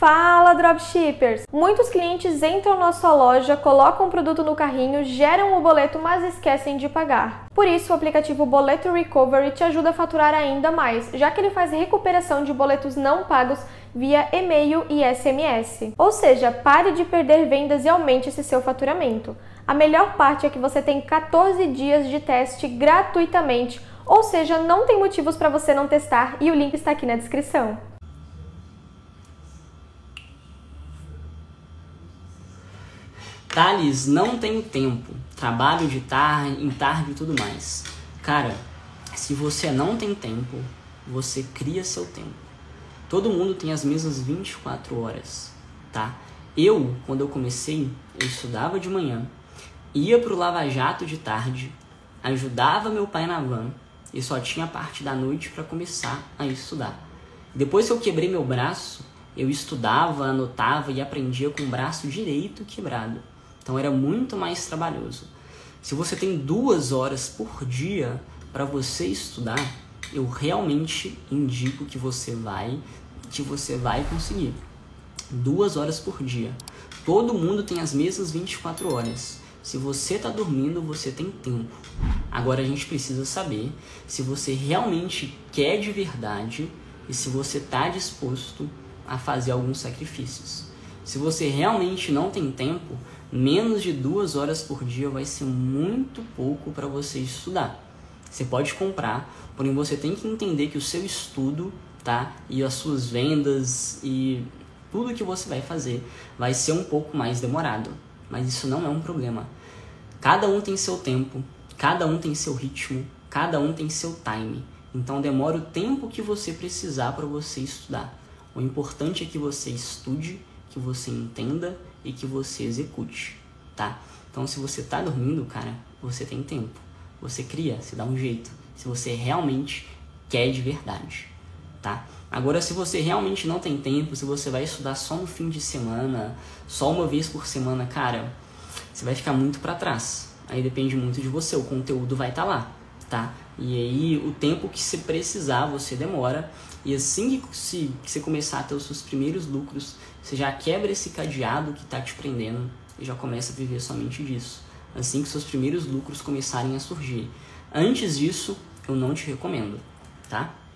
Fala, dropshippers! Muitos clientes entram na sua loja, colocam o produto no carrinho, geram o boleto, mas esquecem de pagar. Por isso, o aplicativo Boleto Recovery te ajuda a faturar ainda mais, já que ele faz recuperação de boletos não pagos via e-mail e SMS. Ou seja, pare de perder vendas e aumente esse seu faturamento. A melhor parte é que você tem 14 dias de teste gratuitamente, ou seja, não tem motivos para você não testar e o link está aqui na descrição. Thales, não tenho tempo, trabalho de tarde, em tarde e tudo mais. Cara, se você não tem tempo, você cria seu tempo. Todo mundo tem as mesmas 24 horas, tá? Eu, quando eu comecei, eu estudava de manhã, ia pro Lava Jato de tarde, ajudava meu pai na van e só tinha a parte da noite para começar a estudar. Depois que eu quebrei meu braço, eu estudava, anotava e aprendia com o braço direito quebrado. Então era muito mais trabalhoso. Se você tem 2 horas por dia para você estudar, eu realmente indico que você vai conseguir. 2 horas por dia. Todo mundo tem as mesmas 24 horas. Se você está dormindo, você tem tempo. Agora a gente precisa saber se você realmente quer de verdade e se você está disposto a fazer alguns sacrifícios. Se você realmente não tem tempo, menos de 2 horas por dia vai ser muito pouco para você estudar. Você pode comprar, porém você tem que entender que o seu estudo, tá, e as suas vendas e tudo que você vai fazer vai ser um pouco mais demorado. Mas isso não é um problema. Cada um tem seu tempo, cada um tem seu ritmo, cada um tem seu time. Então demora o tempo que você precisar para você estudar. O importante é que você estude, que você entenda e que você execute, tá? Então se você tá dormindo, cara, você tem tempo. Você cria, se dá um jeito, se você realmente quer de verdade, tá? Agora, se você realmente não tem tempo, se você vai estudar só no fim de semana, só uma vez por semana, cara, você vai ficar muito pra trás. Aí depende muito de você, o conteúdo vai estar lá, tá? E aí o tempo que você precisar, você demora. E assim que você começar a ter os seus primeiros lucros, você já quebra esse cadeado que tá te prendendo e já começa a viver somente disso. Assim que seus primeiros lucros começarem a surgir. Antes disso, eu não te recomendo, tá?